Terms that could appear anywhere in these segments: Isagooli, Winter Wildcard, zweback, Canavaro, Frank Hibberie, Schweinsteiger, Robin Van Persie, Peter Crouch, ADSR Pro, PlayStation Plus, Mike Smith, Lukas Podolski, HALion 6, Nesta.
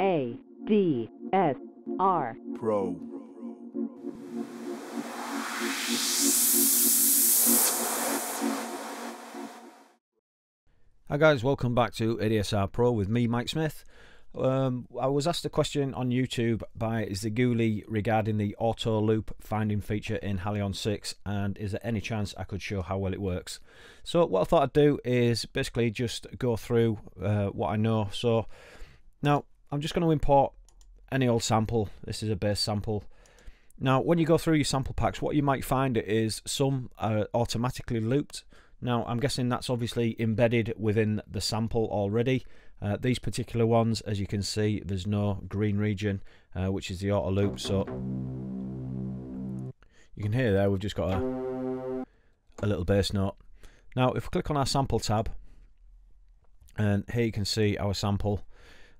ADSR Pro. Hi guys, welcome back to ADSR Pro with me, Mike Smith. I was asked a question on YouTube by Isagooli regarding the auto loop finding feature in HALion 6 and is there any chance I could show how well it works. So what I thought I'd do is basically just go through what I know. So now I'm just going to import any old sample. This is a base sample. Now when you go through your sample packs, what you might find is some are automatically looped. Now I'm guessing that's obviously embedded within the sample already. These particular ones, as you can see, there's no green region, which is the auto loop, so you can hear there we've just got a little bass note. Now if we click on our sample tab, and here you can see our sample,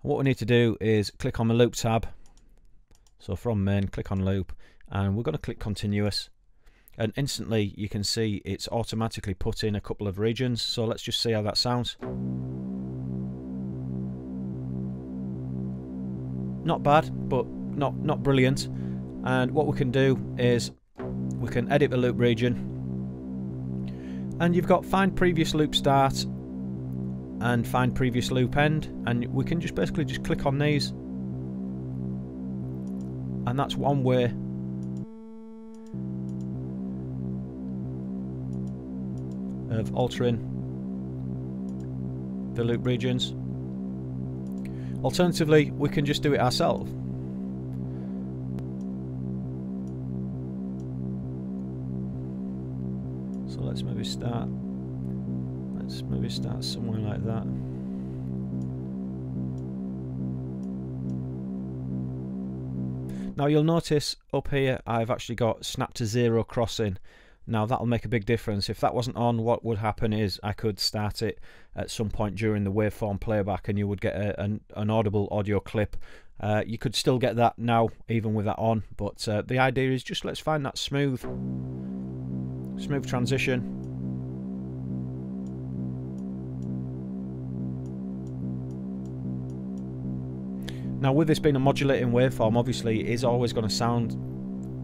what we need to do is click on the loop tab, so from main click on loop, and we're going to click continuous, and instantly you can see it's automatically put in a couple of regions. So let's just see how that sounds. Not bad, but not brilliant. And what we can do is we can edit the loop region, and you've got find previous loop start and find previous loop end, and we can just basically just click on these, and that's one way. Of altering the loop regions. Alternatively, we can just do it ourselves. So let's maybe start. Let's maybe start somewhere like that. Now you'll notice up here I've actually got snap to zero crossing. Now that'll make a big difference. If that wasn't on, what would happen is I could start it at some point during the waveform playback and you would get an audible audio clip. You could still get that now even with that on, but the idea is just let's find that smooth transition. Now with this being a modulating waveform, obviously it is always going to sound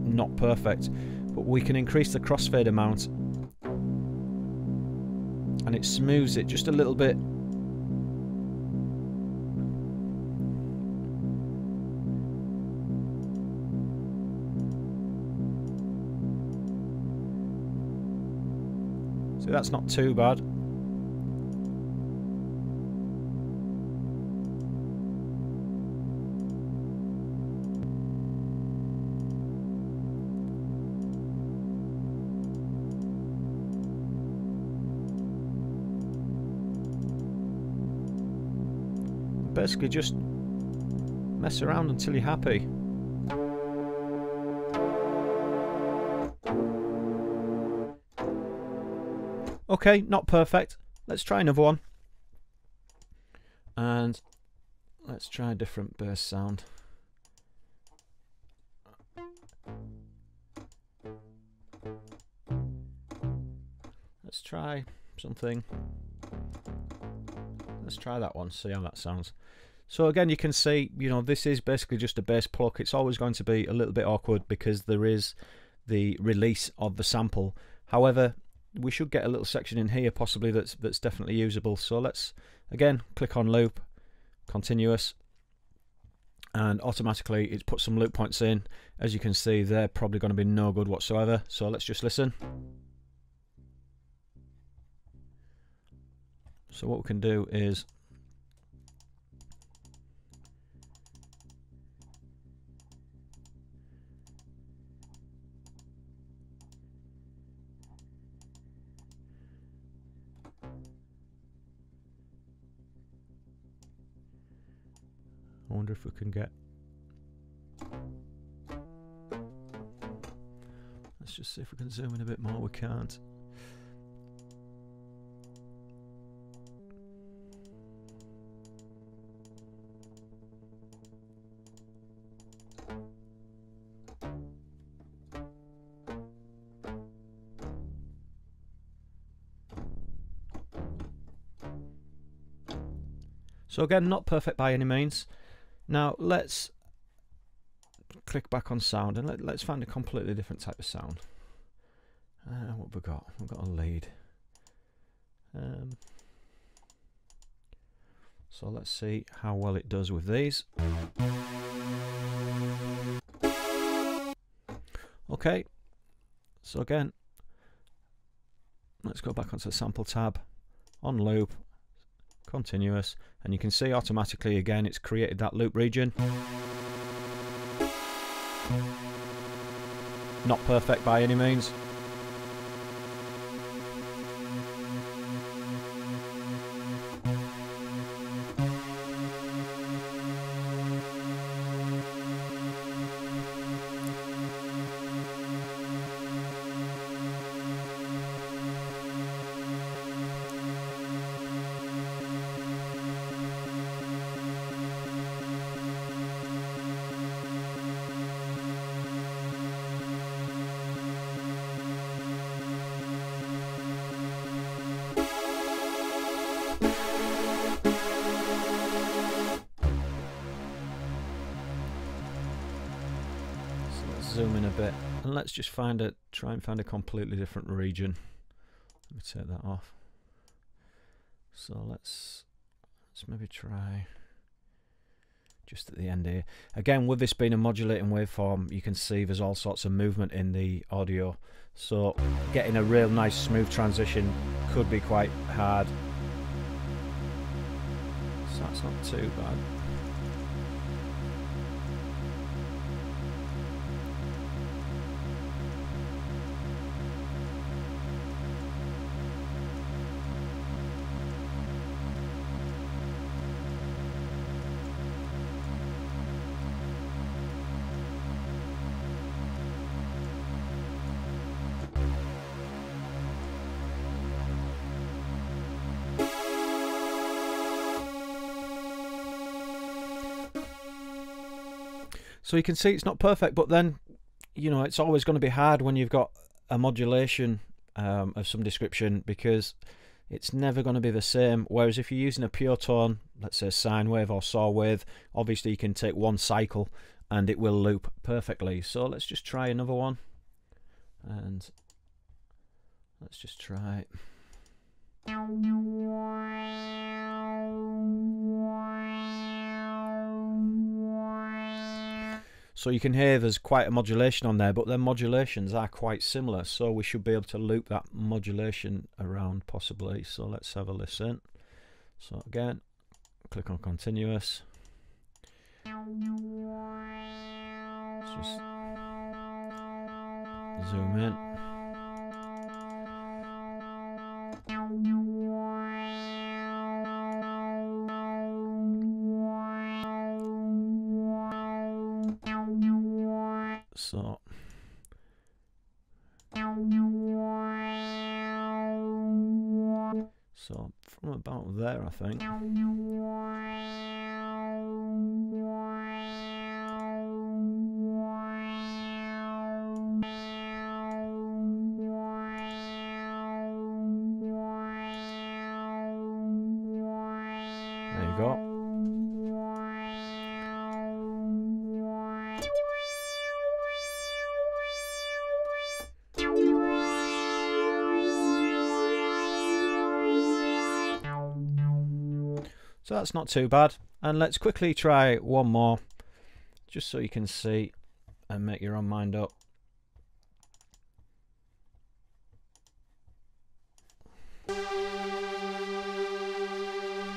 not perfect, but we can increase the crossfade amount and it smooths it just a little bit. So that's not too bad. Basically just mess around until you're happy. Okay, not perfect. Let's try another one. And let's try a different bass sound. Let's try something. Let's try that one, see how that sounds. So again, you can see, you know, this is basically just a bass pluck. It's always going to be a little bit awkward because there is the release of the sample. However, we should get a little section in here possibly that's definitely usable. So let's again click on loop, continuous, and automatically it's put some loop points in. As you can see, they're probably going to be no good whatsoever. So let's just listen. So what we can do is I wonder if we can get, let's just see if we can zoom in a bit more. We can't. So again, not perfect by any means. Now let's click back on sound and let's find a completely different type of sound. What have we got? We've got a lead. So let's see how well it does with these. Okay, so again, let's go back onto the sample tab, on loop, continuous, and you can see automatically again it's created that loop region. Not perfect by any means. Zoom in a bit and let's just find a try and find a completely different region. Let me take that off. So let's maybe try just at the end here. Again, with this being a modulating waveform, you can see there's all sorts of movement in the audio. So getting a real nice smooth transition could be quite hard. So that's not too bad. So you can see it's not perfect, but then, you know, it's always going to be hard when you've got a modulation of some description, because it's never going to be the same. Whereas if you're using a pure tone, let's say sine wave or saw wave, obviously you can take one cycle and it will loop perfectly. So let's just try another one, and let's just try. So you can hear there's quite a modulation on there, but their modulations are quite similar, so we should be able to loop that modulation around possibly. So let's have a listen. So again, click on continuous. Let's just zoom in. So from about there, I think. There you go. So that's not too bad, and let's quickly try one more just so you can see and make your own mind up.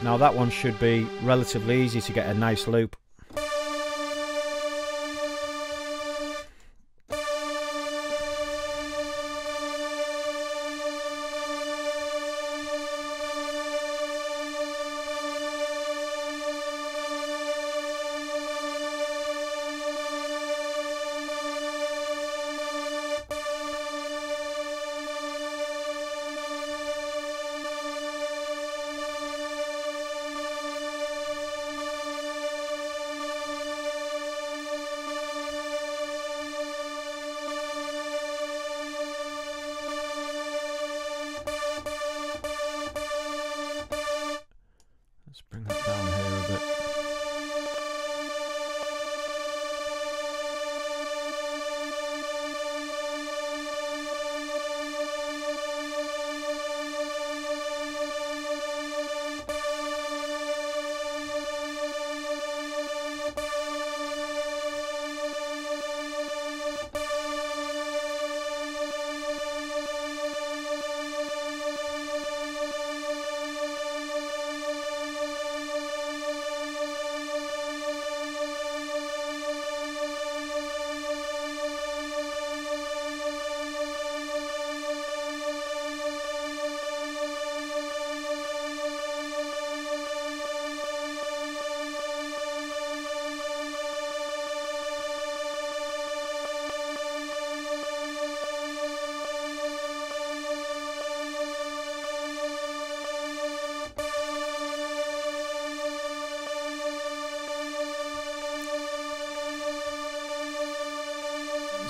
Now that one should be relatively easy to get a nice loop.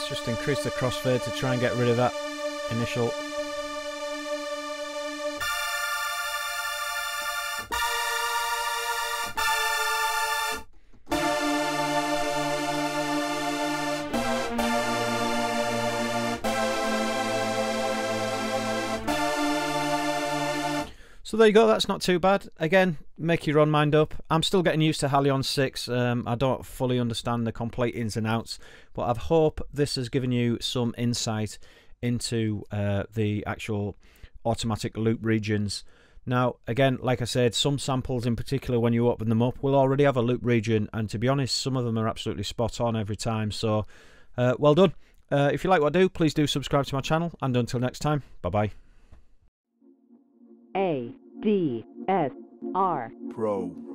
Let's just increase the crossfade to try and get rid of that initial. So there you go, that's not too bad. Again, make your own mind up. I'm still getting used to HALion 6. I don't fully understand the complete ins and outs, but I hope this has given you some insight into the actual automatic loop regions. Now, again, like I said, some samples in particular, when you open them up, will already have a loop region, and to be honest, some of them are absolutely spot on every time, so well done. If you like what I do, please do subscribe to my channel, and until next time, bye-bye. ADSR Pro.